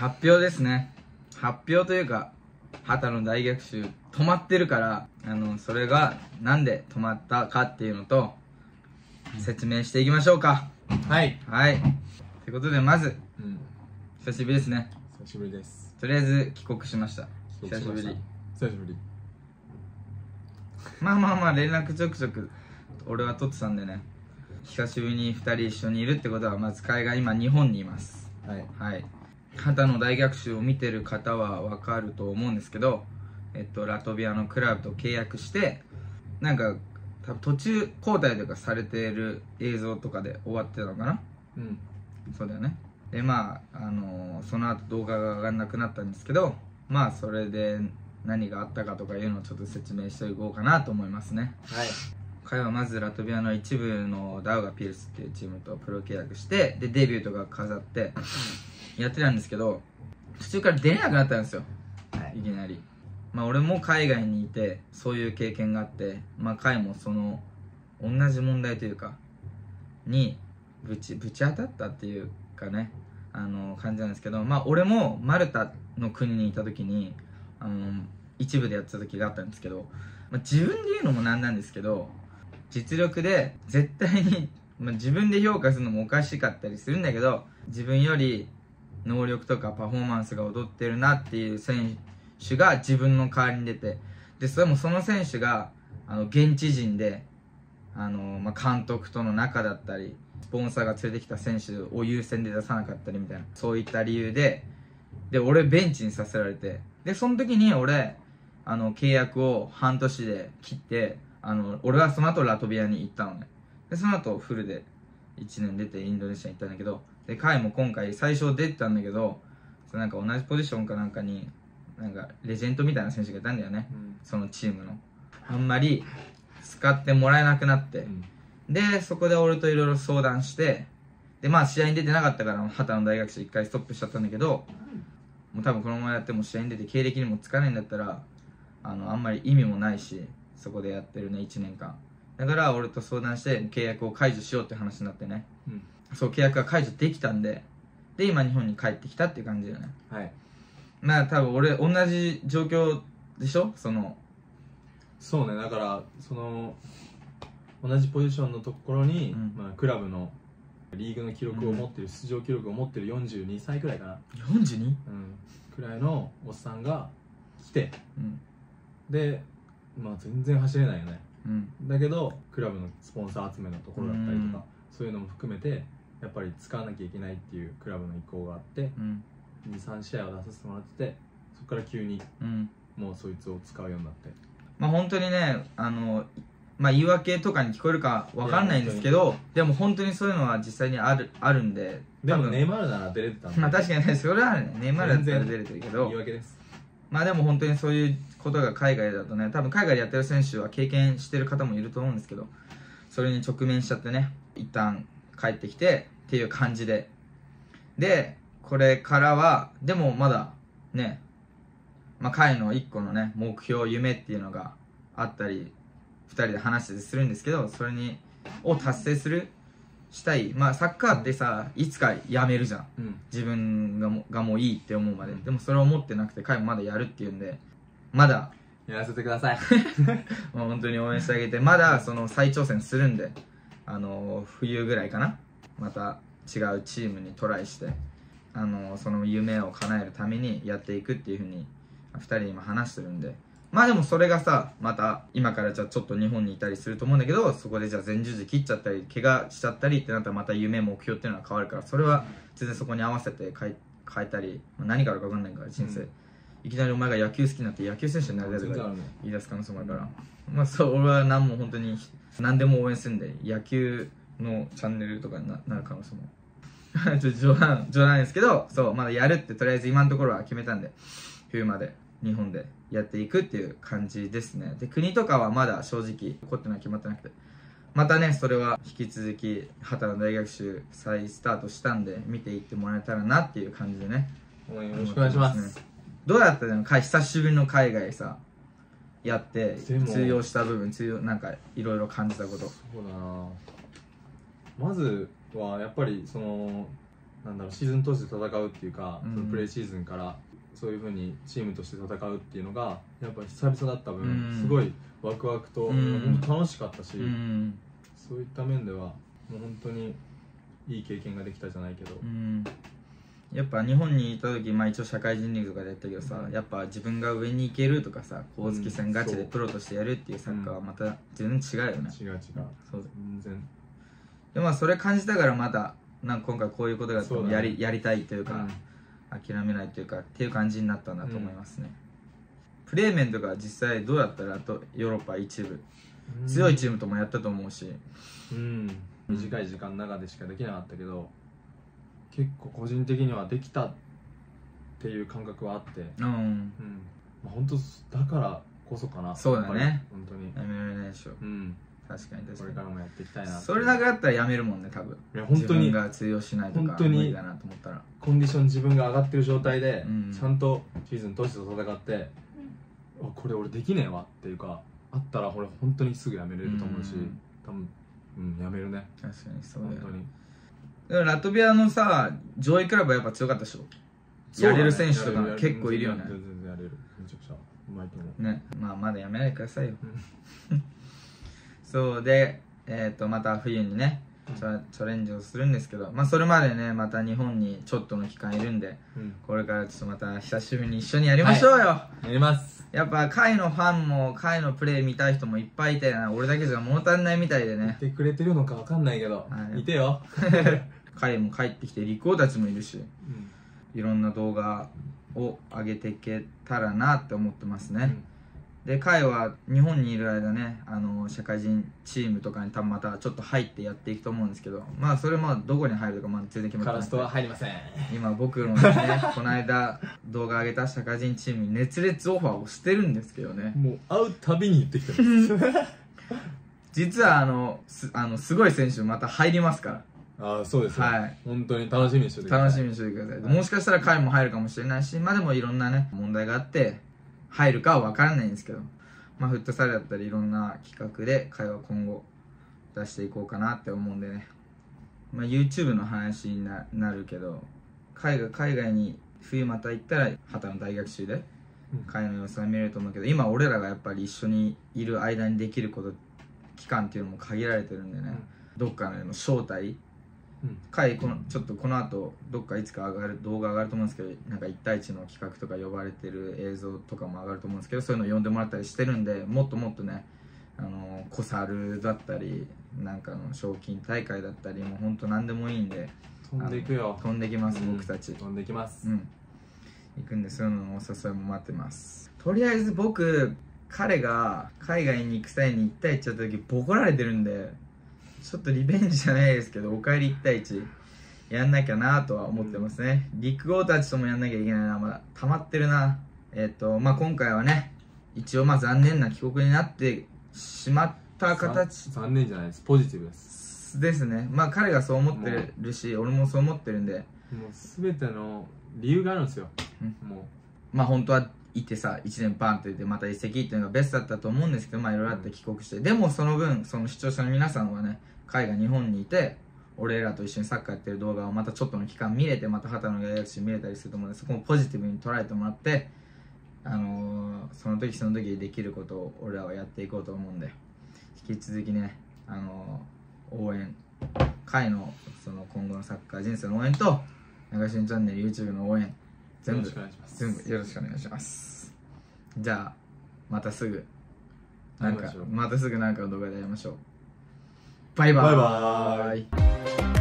発表ですね。発表というか、畑の大逆襲止まってるから、それがなんで止まったかっていうのと、説明していきましょうか。はい。はい。ということで、まず、久しぶりですね。久しぶりです。とりあえず帰国しました。久しぶり。久しぶり。まあ連絡ちょくちょく俺は取ってたんでね、久しぶりに2人一緒にいるってことは、まず海外、今日本にいます。はい、はい、畑の大逆襲を見てる方は分かると思うんですけど、ラトビアのクラブと契約して、なんか多分途中交代とかされてる映像とかで終わってたのかな。うん、そうだよね。でまあ、その後動画が上がんなくなったんですけど、まあそれで何があったかとかいうのをちょっと説明していこうかなと思いますね。はい。彼はまずラトビアの一部のダウガピルスっていうチームとプロ契約して、でデビューとか飾ってやってたんですけど、途中から出れなくなったんですよ、はい、いきなり。まあ俺も海外にいてそういう経験があって、まあ彼もその同じ問題というかにぶち当たったっていうかね、感じなんですけど、まあ俺もマルタの国にいた時に一部でやってた時があったんですけど、まあ、自分で言うのもなんなんですけど、実力で絶対に、まあ、自分で評価するのもおかしかったりするんだけど、自分より能力とかパフォーマンスが劣ってるなっていう選手が自分の代わりに出て、でそれもその選手が現地人でまあ、監督との仲だったりスポンサーが連れてきた選手を優先で出さなかったりみたいな、そういった理由で俺ベンチにさせられて。でその時に俺契約を半年で切って、俺はその後ラトビアに行ったのね。でその後フルで1年出てインドネシアに行ったんだけど、でカイも今回最初出てたんだけど、なんか同じポジションかなんかになんかレジェンドみたいな選手がいたんだよね、そのチームの。あんまり使ってもらえなくなって、でそこで俺といろいろ相談して、でまあ試合に出てなかったから畑の大学生1回ストップしちゃったんだけど、もう多分このままやっても試合に出て経歴にもつかないんだったらあんまり意味もないし、そこでやってるね1年間。だから俺と相談して契約を解除しようって話になってね、そう契約が解除できたんで今日本に帰ってきたっていう感じだよね。はい。まあ多分俺同じ状況でしょ。そうね、だからその同じポジションのところに、まあ、クラブのリーグの記録を持ってる、出場記録を持ってる42歳くらいかな、42? くらいのおっさんが来て、でまあ全然走れないよね、だけどクラブのスポンサー集めのところだったりとか、そういうのも含めてやっぱり使わなきゃいけないっていうクラブの意向があって、23試合を出させてもらってて、そこから急にもうそいつを使うようになって、まあ本当にね、まあ言い訳とかに聞こえるかわかんないんですけど、でも本当にそういうのは実際にあるんで。でもネイマールなら出れてたんで、まあ確かにそれはね、ネイマールだったら出れてるけど、言い訳です。まあでも本当にそういうことが海外だとね、多分海外でやってる選手は経験してる方もいると思うんですけど、それに直面しちゃってね、一旦帰ってきてっていう感じで、でこれからはでもまだね、まあ彼の一個のね目標、夢っていうのがあったり。2人で話したりするんですけど、それを達成したい。まあサッカーってさ、いつかやめるじゃん、自分がもういいって思うまで。でもそれを持ってなくて、カイもまだやるっていうんで、まだやらせてくださいもう本当に応援してあげて、まだその再挑戦するんで、冬ぐらいかな、また違うチームにトライして、その夢を叶えるためにやっていくっていうふうに2人で今話してるんで。まあでもそれがさ、また今からじゃあちょっと日本にいたりすると思うんだけど、そこでじゃあ前十字切っちゃったり怪我しちゃったりってなったら、また夢目標っていうのは変わるから、それは全然そこに合わせて変えたり、何があるか分かんないから人生、いきなりお前が野球好きになって野球選手になりたいとか言い出す可能性もあるから、まあそう俺は何も本当に何でも応援するんで、野球のチャンネルとかになる可能性もちょっと冗談ですけど、そうまだやるってとりあえず今のところは決めたんで、冬まで日本でやっていくっていう感じですね。で国とかはまだ正直こってのは決まってなくて、またねそれは引き続き畑の大逆襲再スタートしたんで、見ていってもらえたらなっていう感じでね、よろしくお願いします。どうやったのか久しぶりの海外さやって通用した部分、なんかいろいろ感じたこと。そうだな、まずはやっぱりそのなんだろう、シーズン通して戦うっていうか、そのプレーシーズンからそういう風にチームとして戦うっていうのがやっぱ久々だった分、すごいワクワクと楽しかったし、そういった面ではもう本当にいい経験ができたじゃないけど、やっぱ日本にいた時、まあ、一応社会人リーグとかでやったけどさ、やっぱ自分が上に行けるとかさ、公式戦ガチでプロとしてやるっていうサッカーはまた全然違うよね。違う違う、そう全然。でもまあそれ感じたから、またなんか今回こういうことがあってもやりたいというか、諦めないというかっていう感じになったんだと思いますね。プレー面とか実際どうやったら、あとヨーロッパ一部強いチームともやったと思うし、短い時間の中でしかできなかったけど、結構個人的にはできたっていう感覚はあって、本当だからこそかな。そうだね、本当にやめられないでしょ。確かに確かに、これからもやっていきたいな。それなくなったらやめるもんね、多分。いや本当に自分が通用しないとか無理だなと思ったら、コンディション自分が上がってる状態でちゃんとシーズン通して戦って、これ俺できねえわっていうかあったら、俺本当にすぐやめれると思うし、多分やめるね。確かにそうだよね。だからラトビアのさ、上位クラブはやっぱ強かったでしょ。やれる選手とか結構いるよね。全然やれる、めちゃくちゃうまいと思うね。まあまだやめないでくださいよ。そうで、また冬にねチャレンジをするんですけど、まあ、それまでねまた日本にちょっとの期間いるんで、これからちょっとまた久しぶりに一緒にやりましょうよ、はい、やります。やっぱ甲斐のファンも甲斐のプレー見たい人もいっぱいいて、俺だけじゃ物足りないみたいでね。いてくれてるのか分かんないけど、いてよ。甲斐も帰ってきて、陸王たちもいるし、いろんな動画を上げていけたらなって思ってますね、で、甲斐は日本にいる間ね、社会人チームとかに多分またちょっと入ってやっていくと思うんですけど、まあそれもどこに入るかまあ全然決まってない。カラストは入りません。今僕のね、この間動画上げた社会人チームに熱烈オファーをしてるんですけどね。もう会うたびに言ってきてます。実はすごい選手また入りますから。ああそうですね、はい、本当に楽しみにしておいてください。楽しみにしておいてください、はい、もしかしたら甲斐も入るかもしれないし、まあでもいろんなね問題があって入るかは分からないんですけど、まあ、フットサルだったりいろんな企画で会話今後出していこうかなって思うんでね、まあ、YouTube の話になるけど、海外に冬また行ったら畑の大学習で海外の様子が見れると思うけど、今俺らがやっぱり一緒にいる間にできること期間っていうのも限られてるんでね、どっかの招待回、ちょっとこの後どっかいつか上がる動画上がると思うんですけど、なんか1対1の企画とか呼ばれてる映像とかも上がると思うんですけど、そういうの呼んでもらったりしてるんで、もっともっとね、コサルだったりなんかの賞金大会だったり、もうほんと何でもいいんで飛んでいくよ。飛んできます、僕たち飛んできます、行くんで、そういうののお誘いも待ってます。とりあえず僕、彼が海外に行く際に1対1やった時ボコられてるんで、ちょっとリベンジじゃないですけど、おかえり1対1やんなきゃなとは思ってますね。陸王たちともやんなきゃいけないな、まだ溜まってるな。まあ今回はね、一応まあ残念な帰国になってしまった形。残念じゃないです、ポジティブです。ですね。まあ彼がそう思ってるし、俺もそう思ってるんで。もうすべての理由があるんですよ。もう。まあ本当はいてさ、1年バンといてまた移籍っていうのがベストだったと思うんですけど、まあいろいろあって帰国して、でもその分その視聴者の皆さんはね、海外日本にいて俺らと一緒にサッカーやってる動画をまたちょっとの期間見れて、また畑の大学習見れたりすると思うので、そこもポジティブに捉えてもらって、その時その時できることを俺らはやっていこうと思うんで、引き続きね、応援、会のその今後のサッカー人生の応援と長篠チャンネル YouTube の応援、全部よろしくお願いします。じゃあまたすぐなんかの動画で会いましょう。バイバーイ。